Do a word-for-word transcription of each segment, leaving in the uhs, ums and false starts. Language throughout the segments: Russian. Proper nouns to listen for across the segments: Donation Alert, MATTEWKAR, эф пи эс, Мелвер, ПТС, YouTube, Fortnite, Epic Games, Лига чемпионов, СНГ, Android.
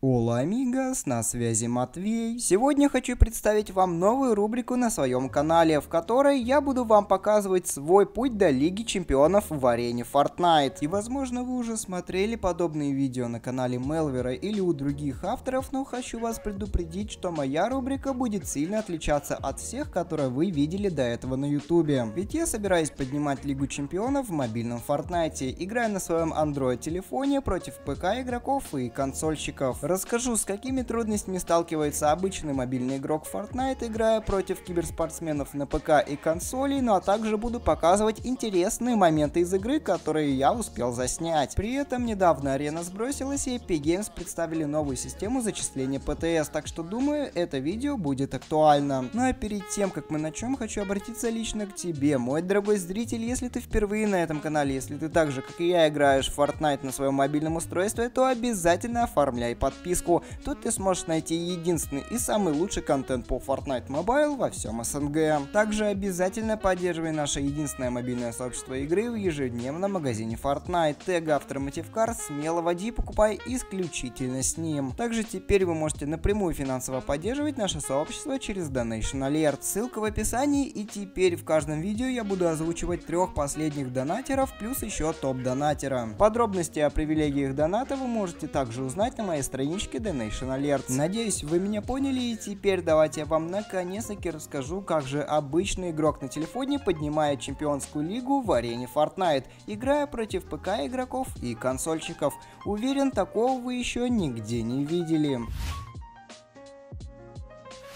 Ола, амигос, на связи Матвей. Сегодня хочу представить вам новую рубрику на своем канале, в которой я буду вам показывать свой путь до Лиги Чемпионов в арене Fortnite. И возможно вы уже смотрели подобные видео на канале Мелвера или у других авторов, но хочу вас предупредить, что моя рубрика будет сильно отличаться от всех, которые вы видели до этого на YouTube. Ведь я собираюсь поднимать Лигу Чемпионов в мобильном Fortnite, играя на своем Android телефоне против ПК игроков и консольщиков. Расскажу, с какими трудностями сталкивается обычный мобильный игрок Fortnite, играя против киберспортсменов на ПК и консолей, ну а также буду показывать интересные моменты из игры, которые я успел заснять. При этом недавно арена сбросилась и Epic Games представили новую систему зачисления ПТС, так что думаю, это видео будет актуально. Ну а перед тем, как мы начнем, хочу обратиться лично к тебе, мой дорогой зритель. Если ты впервые на этом канале, если ты так же, как и я, играешь в Fortnite на своем мобильном устройстве, то обязательно оформляй подписку. подписку. Тут ты сможешь найти единственный и самый лучший контент по Fortnite Mobile во всем СНГ. Также обязательно поддерживай наше единственное мобильное сообщество игры в ежедневном магазине Fortnite. Тег автора MATTEWKAR смело води, покупай исключительно с ним. Также теперь вы можете напрямую финансово поддерживать наше сообщество через Donation Alert. Ссылка в описании. И теперь в каждом видео я буду озвучивать трех последних донатеров плюс еще топ донатера. Подробности о привилегиях доната вы можете также узнать на моей странице Donation Alert. Надеюсь, вы меня поняли, и теперь давайте я вам наконец-таки расскажу, как же обычный игрок на телефоне поднимает чемпионскую лигу в арене Fortnite, играя против ПК игроков и консольщиков. Уверен, такого вы еще нигде не видели.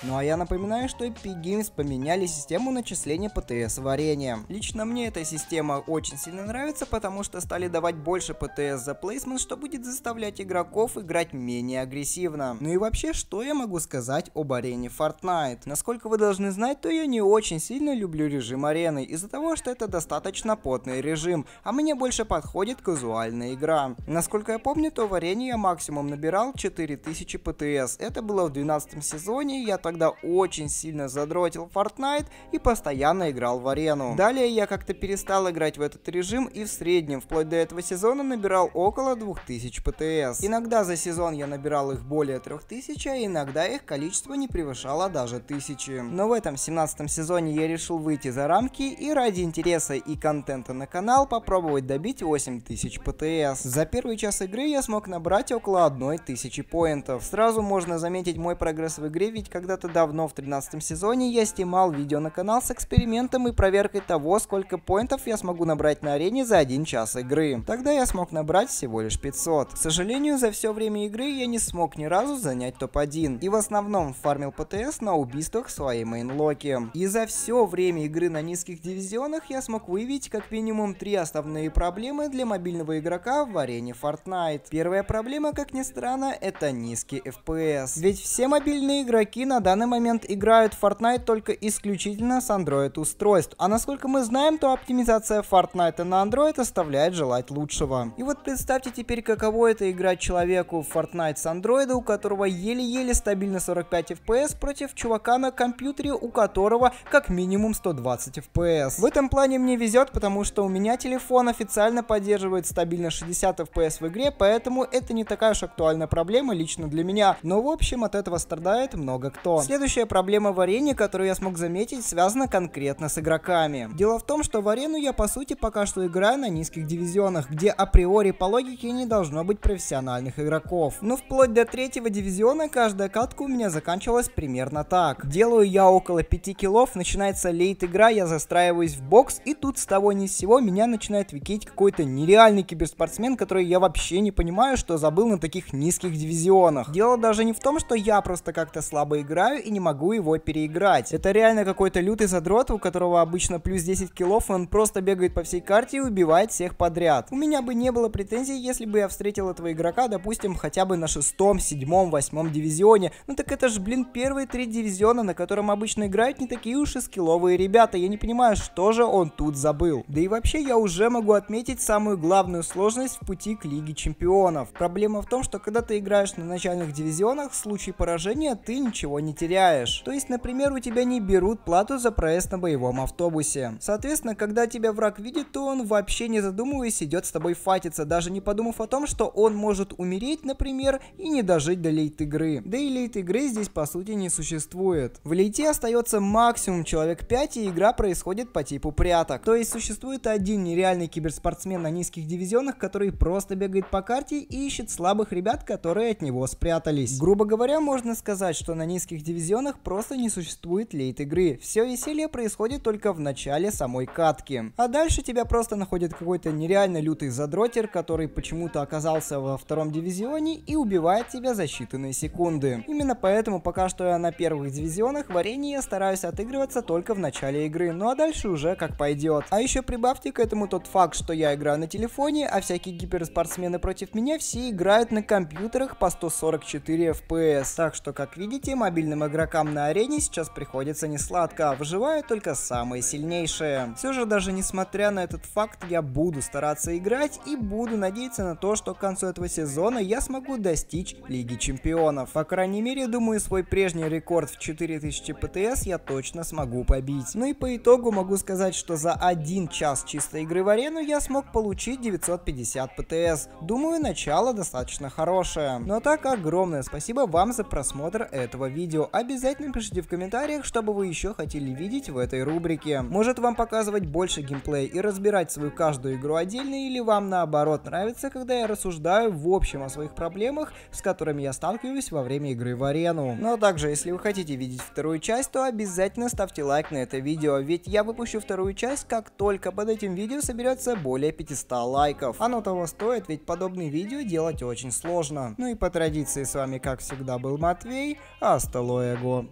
Ну а я напоминаю, что Epic Games поменяли систему начисления ПТС в арене. Лично мне эта система очень сильно нравится, потому что стали давать больше ПТС за плейсмент, что будет заставлять игроков играть менее агрессивно. Ну и вообще, что я могу сказать об арене Fortnite? Насколько вы должны знать, то я не очень сильно люблю режим арены, из-за того, что это достаточно потный режим, а мне больше подходит казуальная игра. Насколько я помню, то в арене я максимум набирал четыре тысячи ПТС. Это было в двенадцатом сезоне, я так когда очень сильно задротил Fortnite и постоянно играл в арену. Далее я как-то перестал играть в этот режим и в среднем вплоть до этого сезона набирал около двух тысяч ПТС. Иногда за сезон я набирал их более трёх тысяч, а иногда их количество не превышало даже тысячи. Но в этом семнадцатом сезоне я решил выйти за рамки и ради интереса и контента на канал попробовать добить восемь тысяч ПТС. За первый час игры я смог набрать около одной тысячи поинтов. Сразу можно заметить мой прогресс в игре, ведь когда-то давно в тринадцатом сезоне я снимал видео на канал с экспериментом и проверкой того, сколько поинтов я смогу набрать на арене за один час игры. Тогда я смог набрать всего лишь пятьсот. К сожалению, за все время игры я не смог ни разу занять топ один и в основном фармил ПТС на убийствах своей мейнлоки. И за все время игры на низких дивизионах я смог выявить как минимум три основные проблемы для мобильного игрока в арене Fortnite. Первая проблема, как ни странно, это низкий эф пи эс. Ведь все мобильные игроки на данный В данный момент играют в Fortnite только исключительно с Android устройств, а насколько мы знаем, то оптимизация Fortnite на Android оставляет желать лучшего. И вот представьте теперь, каково это играть человеку в Fortnite с Android, у которого еле-еле стабильно сорок пять эф пи эс против чувака на компьютере, у которого как минимум сто двадцать эф пи эс. В этом плане мне везет, потому что у меня телефон официально поддерживает стабильно шестьдесят эф пи эс в игре, поэтому это не такая уж актуальная проблема лично для меня, но в общем от этого страдает много кто. Следующая проблема в арене, которую я смог заметить, связана конкретно с игроками. Дело в том, что в арену я по сути пока что играю на низких дивизионах, где априори по логике не должно быть профессиональных игроков. Но вплоть до третьего дивизиона каждая катка у меня заканчивалась примерно так. Делаю я около пяти киллов, начинается лейт игра, я застраиваюсь в бокс, и тут с того ни с сего меня начинает викить какой-то нереальный киберспортсмен, который я вообще не понимаю, что забыл на таких низких дивизионах. Дело даже не в том, что я просто как-то слабо играю и не могу его переиграть. Это реально какой-то лютый задрот, у которого обычно плюс десять киллов, он просто бегает по всей карте и убивает всех подряд. У меня бы не было претензий, если бы я встретил этого игрока, допустим, хотя бы на шестом, седьмом, восьмом дивизионе. Ну так это ж, блин, первые три дивизиона, на котором обычно играют не такие уж и скилловые ребята. Я не понимаю, что же он тут забыл. Да и вообще, я уже могу отметить самую главную сложность в пути к Лиге Чемпионов. Проблема в том, что когда ты играешь на начальных дивизионах, в случае поражения ты ничего не не теряешь. То есть, например, у тебя не берут плату за проезд на боевом автобусе. Соответственно, когда тебя враг видит, то он вообще не задумываясь идет с тобой фатиться, даже не подумав о том, что он может умереть, например, и не дожить до лейт игры. Да и лейт игры здесь по сути не существует. В лейте остается максимум человек пять, и игра происходит по типу пряток. То есть существует один нереальный киберспортсмен на низких дивизионах, который просто бегает по карте и ищет слабых ребят, которые от него спрятались. Грубо говоря, можно сказать, что на низких дивизионах просто не существует лейт игры. Все веселье происходит только в начале самой катки. А дальше тебя просто находит какой-то нереально лютый задротер, который почему-то оказался во втором дивизионе и убивает тебя за считанные секунды. Именно поэтому пока что я на первых дивизионах варенье стараюсь отыгрываться только в начале игры, ну а дальше уже как пойдет. А еще прибавьте к этому тот факт, что я играю на телефоне, а всякие гиперспортсмены против меня все играют на компьютерах по сто сорок четыре эф пи эс. Так что, как видите, мобильным игрокам на арене сейчас приходится не сладко, выживают только самые сильнейшие. Все же, даже несмотря на этот факт, я буду стараться играть и буду надеяться на то, что к концу этого сезона я смогу достичь Лиги Чемпионов. По крайней мере, думаю, свой прежний рекорд в четыре тысячи пэ тэ эс я точно смогу побить. Ну и по итогу могу сказать, что за один час чистой игры в арену я смог получить девятьсот пятьдесят пэ тэ эс. Думаю, начало достаточно хорошее. Ну а так, огромное спасибо вам за просмотр этого видео. Обязательно пишите в комментариях, что бы вы еще хотели видеть в этой рубрике. Может, вам показывать больше геймплея и разбирать свою каждую игру отдельно, или вам наоборот нравится, когда я рассуждаю в общем о своих проблемах, с которыми я сталкиваюсь во время игры в арену. Ну а также, если вы хотите видеть вторую часть, то обязательно ставьте лайк на это видео, ведь я выпущу вторую часть, как только под этим видео соберется более пятисот лайков. Оно того стоит, ведь подобные видео делать очень сложно. Ну и по традиции, с вами как всегда был Матвей, hasta luego.